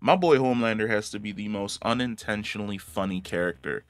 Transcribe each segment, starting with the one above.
My boy Homelander has to be the most unintentionally funny character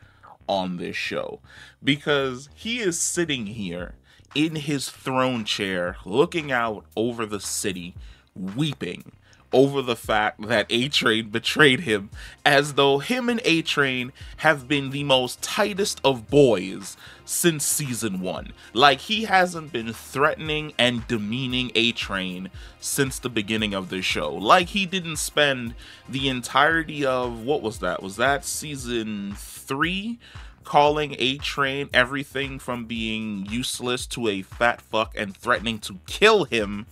on this show, because he is sitting here in his throne chair looking out over the city, weeping over the fact that A-Train betrayed him, as though him and A-Train have been the most tightest of boys since season 1. Like, he hasn't been threatening and demeaning A-Train since the beginning of the show. Like, he didn't spend the entirety of, what was that? Was that season 3? Calling A-Train everything from being useless to a fat fuck and threatening to kill him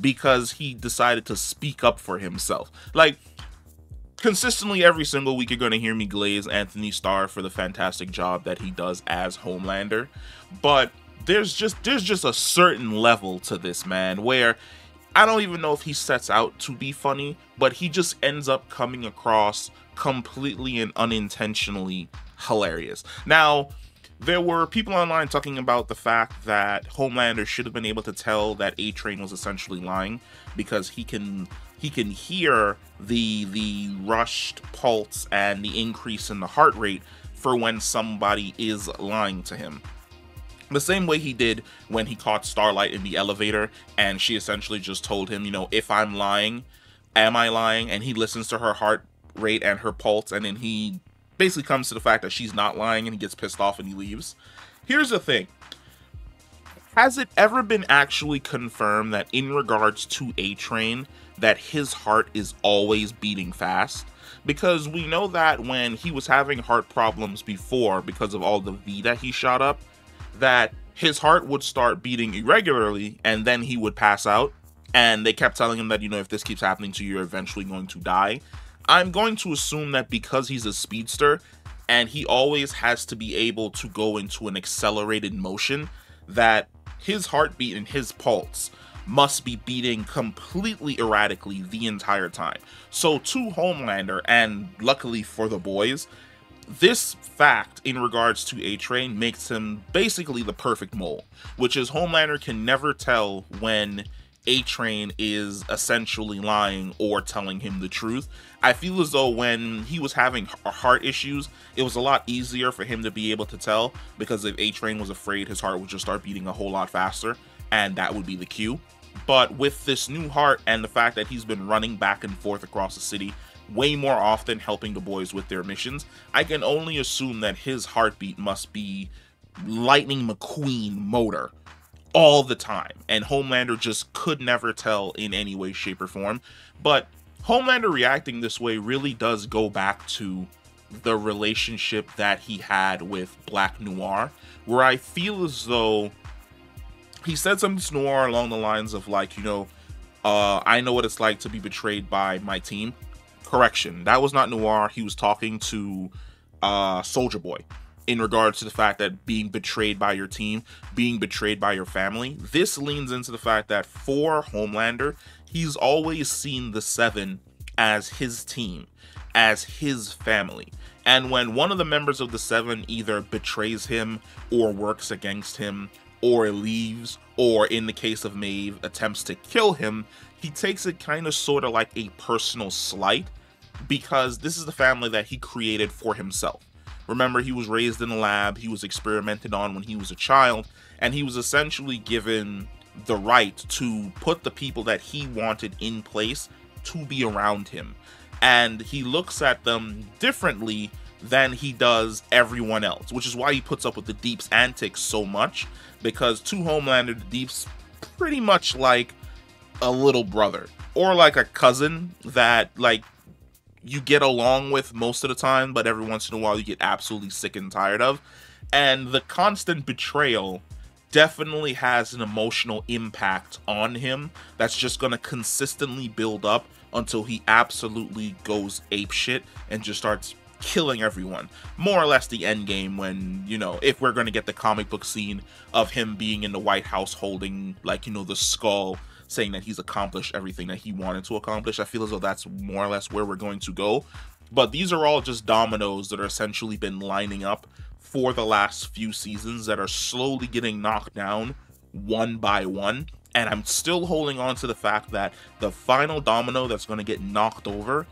because he decided to speak up for himself. Like, consistently every single week you're going to hear me glaze Anthony Starr for the fantastic job that he does as Homelander, but there's just a certain level to this man where I don't even know if he sets out to be funny, but he just ends up coming across completely and unintentionally hilarious. Now, there were people online talking about the fact that Homelander should have been able to tell that A-Train was essentially lying, because he can hear the rushed pulse and the increase in the heart rate for when somebody is lying to him. The same way he did when he caught Starlight in the elevator, and she essentially just told him, you know, if I'm lying, am I lying? And he listens to her heart rate and her pulse, and then he basically comes to the fact that she's not lying, and he gets pissed off and he leaves. Here's the thing. Has it ever been actually confirmed that in regards to A-Train, that his heart is always beating fast? Because we know that when he was having heart problems before because of all the V that he shot up, that his heart would start beating irregularly and then he would pass out, and they kept telling him that, you know, if this keeps happening to you, you're eventually going to die. I'm going to assume that because he's a speedster and he always has to be able to go into an accelerated motion, that his heartbeat and his pulse must be beating completely erratically the entire time. So to Homelander, and luckily for the boys, this fact in regards to A-Train makes him basically the perfect mole, which is Homelander can never tell when A-Train is essentially lying or telling him the truth. I feel as though when he was having heart issues, it was a lot easier for him to be able to tell, because if A-Train was afraid, his heart would just start beating a whole lot faster, and that would be the cue. But with this new heart and the fact that he's been running back and forth across the city way more often, helping the boys with their missions, I can only assume that his heartbeat must be Lightning McQueen motor all the time, and Homelander just could never tell in any way, shape, or form. But Homelander reacting this way really does go back to the relationship that he had with Black Noir, where I feel as though he said something to Noir along the lines of, like, you know, I know what it's like to be betrayed by my team. Correction, that was not Noir. He was talking to Soldier Boy in regards to the fact that being betrayed by your team, being betrayed by your family. This leans into the fact that for Homelander, he's always seen the Seven as his team, as his family. And when one of the members of the Seven either betrays him or works against him or leaves, or in the case of Maeve, attempts to kill him, he takes it kind of sort of like a personal slight, because this is the family that he created for himself. Remember, he was raised in a lab, he was experimented on when he was a child, and he was essentially given the right to put the people that he wanted in place to be around him. And he looks at them differently than he does everyone else, which is why he puts up with the Deep's antics so much, because to Homelander, the Deep's pretty much like a little brother or like a cousin that, like, you get along with most of the time, but every once in a while you get absolutely sick and tired of. And the constant betrayal definitely has an emotional impact on him that's just going to consistently build up until he absolutely goes apeshit and just starts killing everyone. More or less the end game, when, you know, if we're going to get the comic book scene of him being in the White House holding, like, you know, the skull, saying that he's accomplished everything that he wanted to accomplish. I feel as though that's more or less where we're going to go. But these are all just dominoes that are essentially been lining up for the last few seasons that are slowly getting knocked down one by one. And I'm still holding on to the fact that the final domino that's going to get knocked over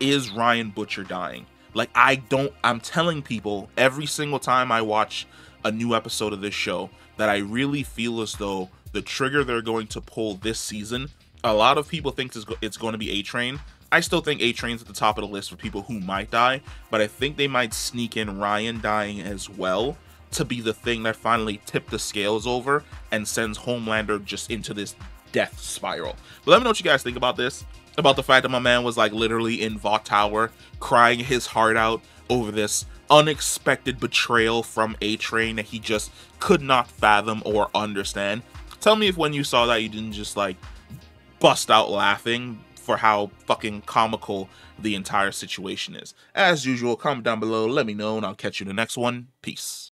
is Ryan Butcher dying? Like, I'm telling people every single time I watch a new episode of this show that I really feel as though the trigger they're going to pull this season, a lot of people think it's going to be A-Train. I still think A-Train's at the top of the list for people who might die, but I think they might sneak in Ryan dying as well to be the thing that finally tipped the scales over and sends Homelander just into this death spiral. But let me know what you guys think about this, about the fact that my man was like literally in Vaught Tower crying his heart out over this unexpected betrayal from A-Train that he just could not fathom or understand. Tell me if when you saw that you didn't just like bust out laughing for how fucking comical the entire situation is. As usual, comment down below, let me know, and I'll catch you in the next one. Peace.